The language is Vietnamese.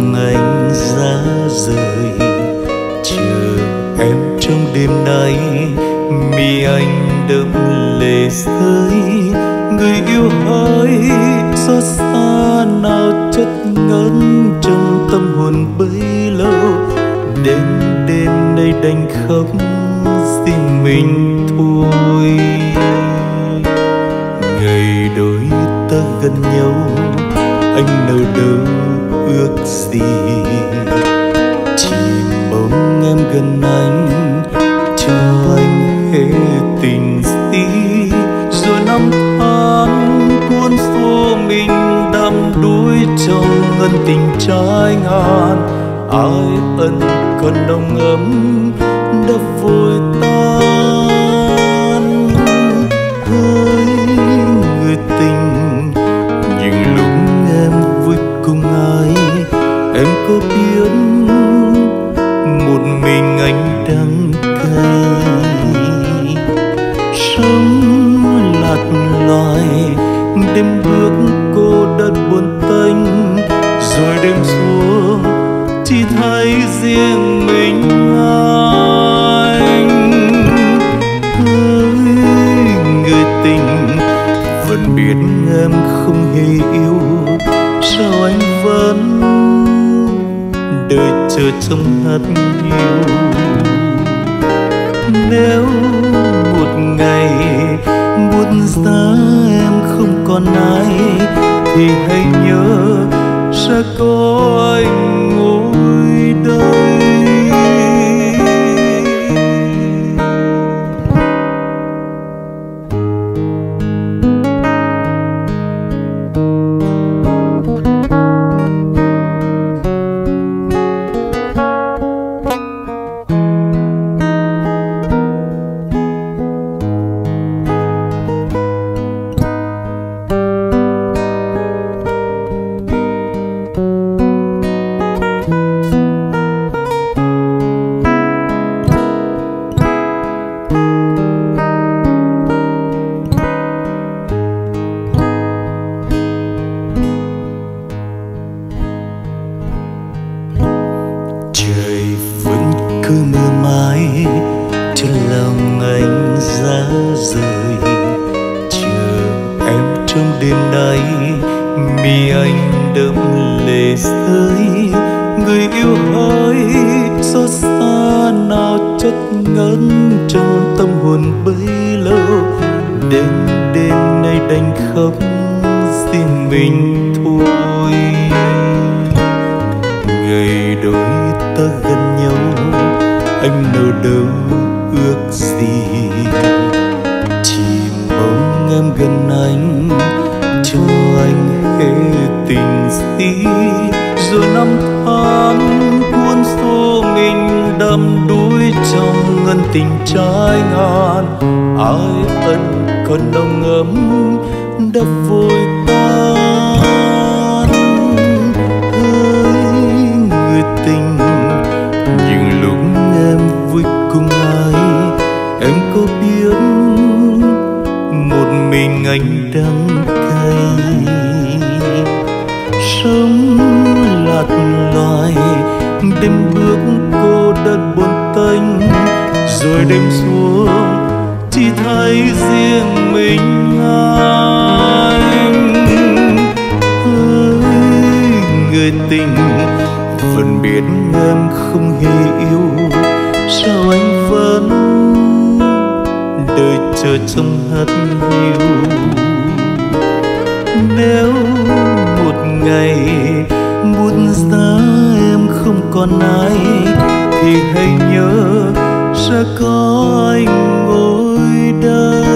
lòng anh ra rời, chờ em trong đêm nay mi anh đẫm lệ rơi. Người yêu hỡi xót xa nào chất ngấn trong tâm hồn bấy lâu, đến đêm nay đành khóc xin mình thôi. Ngày đôi ta gần nhau anh nào đâu ước gì, chỉ mong em gần anh cho anh hết tình si. Rồi năm tháng cuốn xô mình đắm đuối trong ân tình trái ngàn, ai ân còn nồng ấm đã vội tan. Hỡi người tình, những lúc em vui cùng ai em có biết một mình anh đang cay. Sống lạc loài đêm bước cô đơn buồn tênh, rồi đêm xuống chỉ thấy riêng mình anh. Hỡi người tình, vẫn biết em không hề yêu, sao anh vẫn đợi chờ trong hát yêu. Nếu một ngày buốt giá em không còn ai thì hãy nhớ sẽ có anh ngồi đây. Thì hãy nhớ sẽ có anh ngồi đây.